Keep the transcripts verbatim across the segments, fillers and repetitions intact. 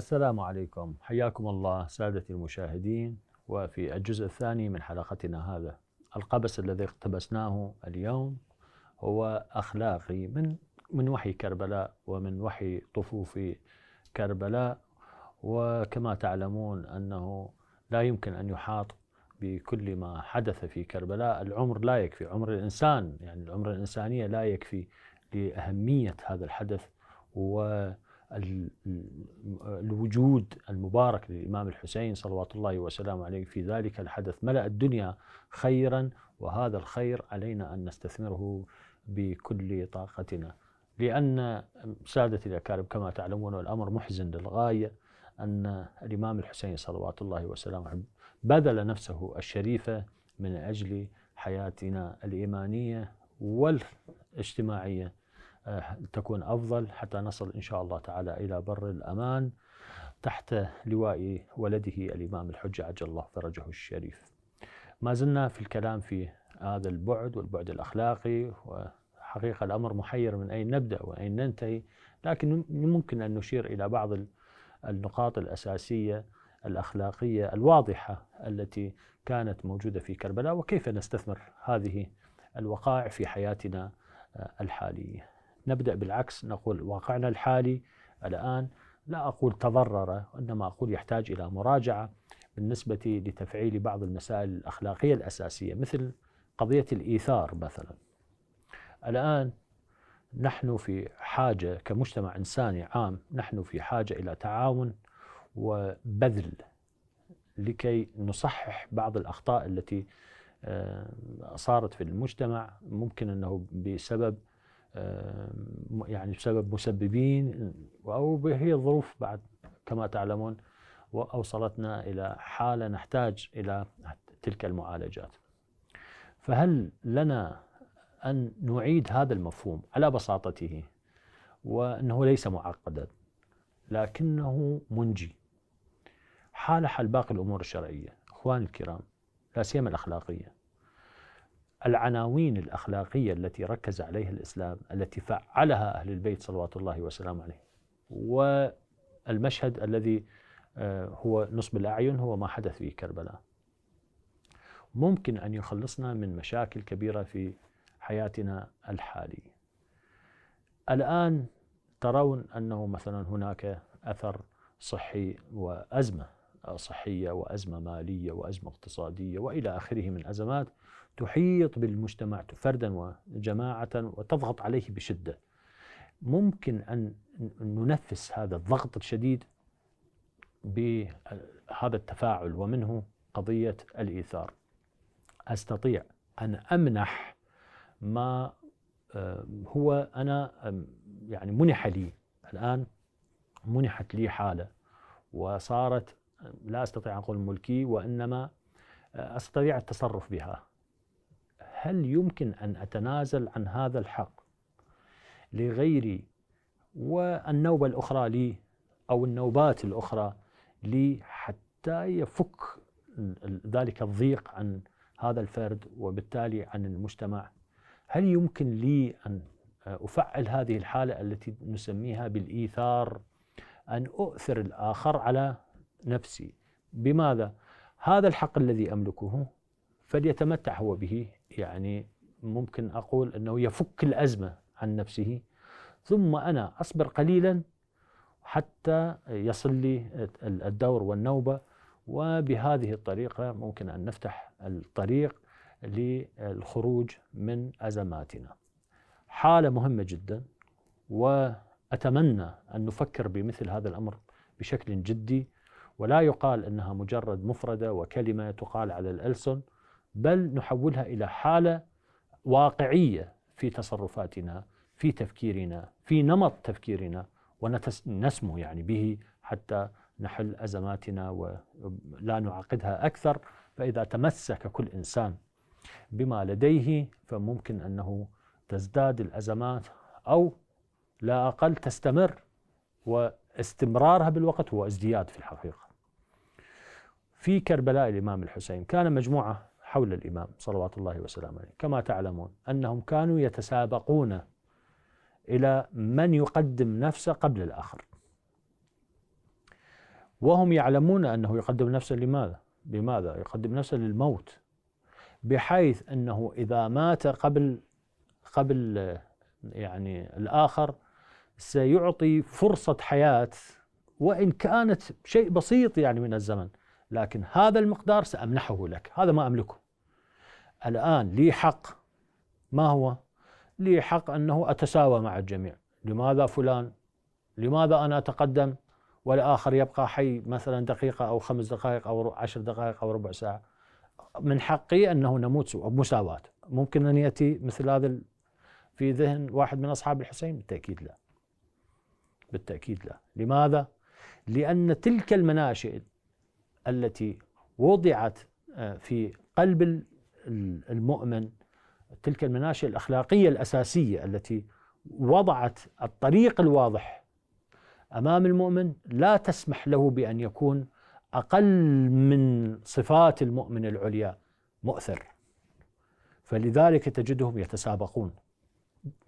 السلام عليكم، حياكم الله سادتي المشاهدين. وفي الجزء الثاني من حلقتنا هذا، القبس الذي اقتبسناه اليوم هو أخلاقي من من وحي كربلاء ومن وحي طفوف كربلاء. وكما تعلمون أنه لا يمكن أن يحاط بكل ما حدث في كربلاء، العمر لا يكفي، عمر الإنسان يعني العمر الإنسانية لا يكفي لأهمية هذا الحدث والوجود المبارك للإمام الحسين صلوات الله وسلامه عليه في ذلك الحدث. ملأ الدنيا خيرا، وهذا الخير علينا أن نستثمره بكل طاقتنا، لأن سادتي الأكارم كما تعلمون والأمر محزن للغاية أن الإمام الحسين صلوات الله وسلامه عليه بذل نفسه الشريفة من أجل حياتنا الإيمانية والاجتماعية تكون أفضل، حتى نصل إن شاء الله تعالى إلى بر الأمان تحت لواء ولده الإمام الحجة عجل الله فرجه الشريف. ما زلنا في الكلام في هذا البعد والبعد الأخلاقي، وحقيقة الأمر محير من أين نبدأ وأين ننتهي، لكن ممكن أن نشير إلى بعض النقاط الأساسية الأخلاقية الواضحة التي كانت موجودة في كربلاء، وكيف نستثمر هذه الوقائع في حياتنا الحالية. نبدأ بالعكس، نقول واقعنا الحالي الآن لا أقول تضرر، إنما أقول يحتاج إلى مراجعة بالنسبة لتفعيل بعض المسائل الأخلاقية الأساسية، مثل قضية الإيثار مثلا. الآن نحن في حاجة كمجتمع إنساني عام، نحن في حاجة إلى تعاون وبذل لكي نصحح بعض الأخطاء التي صارت في المجتمع، ممكن أنه بسبب يعني بسبب مسببين أو هي الظروف بعد كما تعلمون، وأوصلتنا إلى حالة نحتاج إلى تلك المعالجات. فهل لنا أن نعيد هذا المفهوم على بساطته، وأنه ليس معقدا لكنه منجي، حال حال باقي الأمور الشرعية. أخواني الكرام، لا سيما الأخلاقية، العناوين الأخلاقية التي ركز عليها الإسلام، التي فعلها أهل البيت صلوات الله وسلامه عليه، والمشهد الذي هو نصب الأعين هو ما حدث في كربلاء، ممكن أن يخلصنا من مشاكل كبيرة في حياتنا الحالية. الآن ترون أنه مثلا هناك أثر صحي وأزمة صحية وأزمة مالية وأزمة اقتصادية وإلى آخره من أزمات تحيط بالمجتمع فردا وجماعة وتضغط عليه بشدة. ممكن أن ننفس هذا الضغط الشديد بهذا التفاعل، ومنه قضية الإيثار. أستطيع أن أمنح ما هو أنا يعني منح لي، الآن منحت لي حالة وصارت لا أستطيع أن أقول ملكي، وإنما أستطيع التصرف بها. هل يمكن أن أتنازل عن هذا الحق لغيري والنوبة الأخرى لي أو النوبات الأخرى لي حتى يفك ذلك الضيق عن هذا الفرد وبالتالي عن المجتمع؟ هل يمكن لي أن أفعل هذه الحالة التي نسميها بالإيثار، أن أؤثر الآخر على نفسي؟ بماذا؟ هذا الحق الذي أملكه فليتمتع هو به، يعني ممكن أقول أنه يفك الأزمة عن نفسه، ثم أنا أصبر قليلا حتى يصل لي الدور والنوبة. وبهذه الطريقة ممكن أن نفتح الطريق للخروج من أزماتنا. حالة مهمة جدا، وأتمنى أن نفكر بمثل هذا الأمر بشكل جدي، ولا يقال أنها مجرد مفردة وكلمة تقال على الألسن، بل نحولها إلى حالة واقعية في تصرفاتنا، في تفكيرنا، في نمط تفكيرنا، ونسمو يعني به حتى نحل أزماتنا ولا نعقدها أكثر. فإذا تمسك كل إنسان بما لديه فممكن أنه تزداد الأزمات أو لا أقل تستمر، واستمرارها بالوقت هو ازدياد في الحقيقة. في كربلاء الإمام الحسين كان مجموعة حول الإمام صلوات الله وسلامه عليه، كما تعلمون أنهم كانوا يتسابقون إلى من يقدم نفسه قبل الآخر. وهم يعلمون أنه يقدم نفسه لماذا؟ لماذا؟ يقدم نفسه للموت، بحيث أنه إذا مات قبل قبل يعني الآخر سيعطي فرصة حياة وإن كانت شيء بسيط يعني من الزمن، لكن هذا المقدار سأمنحه لك، هذا ما أملكه الآن، لي حق. ما هو؟ لي حق أنه أتساوى مع الجميع. لماذا فلان؟ لماذا أنا أتقدم والآخر يبقى حي مثلا دقيقة أو خمس دقائق أو عشر دقائق أو ربع ساعة؟ من حقي أنه نموت بمساواة. ممكن أن يأتي مثل هذا في ذهن واحد من أصحاب الحسين؟ بالتأكيد لا، بالتأكيد لا. لماذا؟ لأن تلك المناشئ التي وضعت في قلب المؤمن، تلك المناشئ الأخلاقية الأساسية التي وضعت الطريق الواضح أمام المؤمن، لا تسمح له بأن يكون أقل من صفات المؤمن العليا مؤثر. فلذلك تجدهم يتسابقون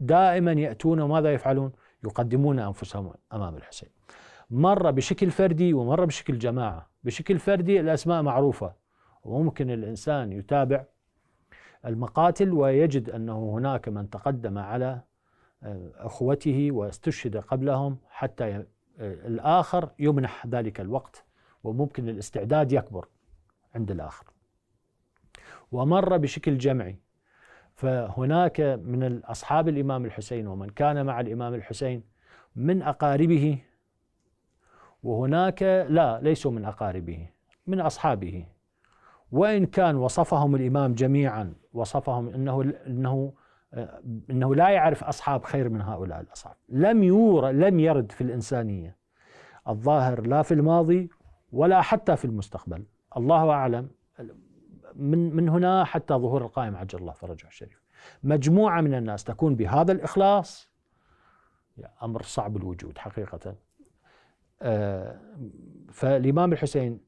دائما، يأتون وماذا يفعلون؟ يقدمون أنفسهم أمام الحسين، مرة بشكل فردي ومرة بشكل جماعة. بشكل فردي الأسماء معروفة، وممكن الإنسان يتابع المقاتل ويجد أنه هناك من تقدم على أخوته واستشهد قبلهم، حتى الآخر يمنح ذلك الوقت وممكن الاستعداد يكبر عند الآخر. ومر بشكل جمعي، فهناك من أصحاب الإمام الحسين ومن كان مع الإمام الحسين من أقاربه، وهناك لا ليسوا من أقاربه، من أصحابه، وإن كان وصفهم الإمام جميعا، وصفهم أنه أنه أنه لا يعرف أصحاب خير من هؤلاء الأصحاب. لم يور لم يرد في الإنسانية الظاهر، لا في الماضي ولا حتى في المستقبل، الله أعلم. من من هنا حتى ظهور القائم عجل الله فرجه الشريف، مجموعة من الناس تكون بهذا الإخلاص، أمر صعب الوجود حقيقة. فالإمام الحسين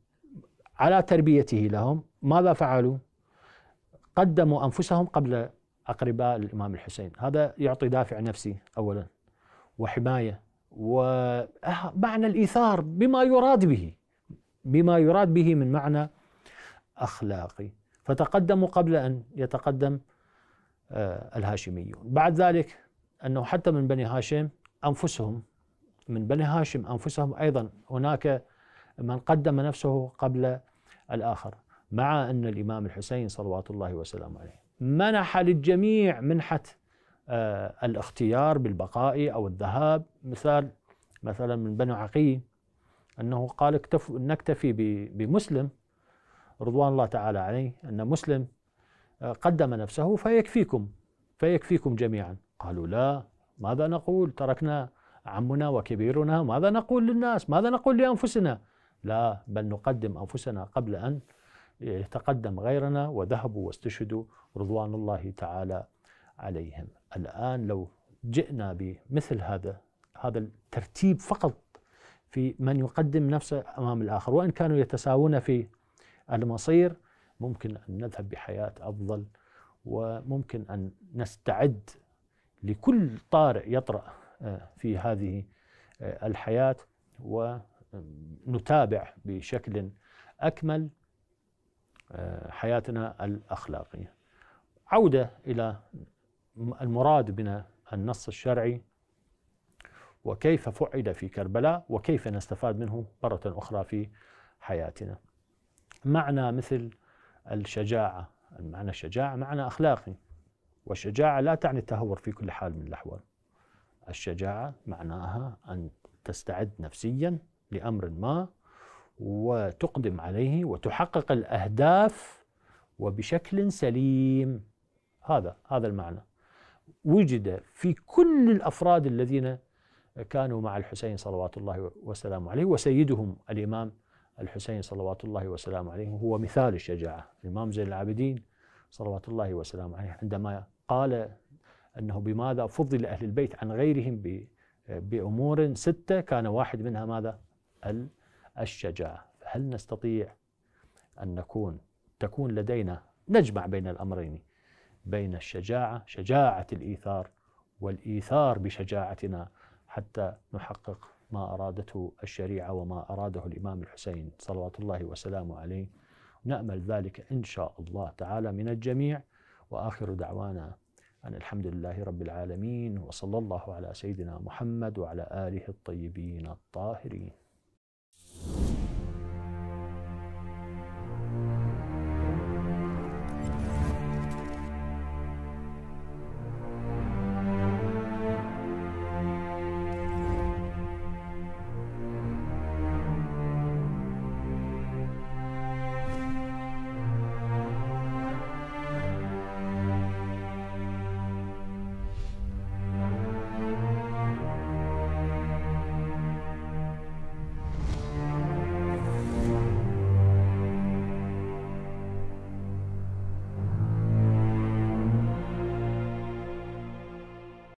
على تربيته لهم ماذا فعلوا؟ قدموا أنفسهم قبل أقرباء الإمام الحسين. هذا يعطي دافع نفسي أولا، وحماية، ومعنى الإيثار بما يراد به، بما يراد به من معنى أخلاقي. فتقدموا قبل أن يتقدم الهاشميون. بعد ذلك أنه حتى من بني هاشم أنفسهم، من بني هاشم أنفسهم أيضا هناك من قدم نفسه قبل الآخر، مع أن الإمام الحسين صلوات الله وسلامه عليه منح للجميع منحة الاختيار بالبقاء أو الذهاب. مثال مثلا من بني عقيل أنه قال نكتفي بمسلم رضوان الله تعالى عليه، أن مسلم قدم نفسه فيكفيكم فيكفيكم جميعا. قالوا لا، ماذا نقول؟ تركنا عمنا وكبيرنا، ماذا نقول للناس؟ ماذا نقول لأنفسنا؟ لا، بل نقدم أنفسنا قبل أن يتقدم غيرنا. وذهبوا واستشهدوا رضوان الله تعالى عليهم. الآن لو جئنا بمثل هذا هذا الترتيب فقط في من يقدم نفسه أمام الآخر، وإن كانوا يتساوون في المصير، ممكن أن نذهب بحياة أفضل، وممكن أن نستعد لكل طارئ يطرأ في هذه الحياة، ونتابع بشكل أكمل حياتنا الأخلاقية. عودة إلى المراد من النص الشرعي وكيف فعل في كربلاء، وكيف نستفاد منه مرة أخرى في حياتنا. معنى مثل الشجاعة، معنى الشجاعة معنى أخلاقي، والشجاعة لا تعني التهور في كل حال من الأحوال. الشجاعة معناها أن تستعد نفسيا لأمر ما وتقدم عليه وتحقق الأهداف وبشكل سليم. هذا هذا المعنى وجد في كل الأفراد الذين كانوا مع الحسين صلوات الله وسلامه عليه، وسيدهم الإمام الحسين صلوات الله وسلامه عليه هو مثال الشجاعة. الإمام زين العابدين صلوات الله وسلامه عليه عندما قال أنه بماذا فضل أهل البيت عن غيرهم بأمور ستة، كان واحد منها ماذا؟ الشجاعة. هل نستطيع أن نكون تكون لدينا نجمع بين الأمرين، بين الشجاعة، شجاعة الإيثار، والإيثار بشجاعتنا، حتى نحقق ما أرادته الشريعة وما أراده الإمام الحسين صلوات الله وسلامه عليه، نأمل ذلك إن شاء الله تعالى من الجميع. وآخر دعوانا أن الحمد لله رب العالمين، وصلى الله على سيدنا محمد وعلى آله الطيبين الطاهرين.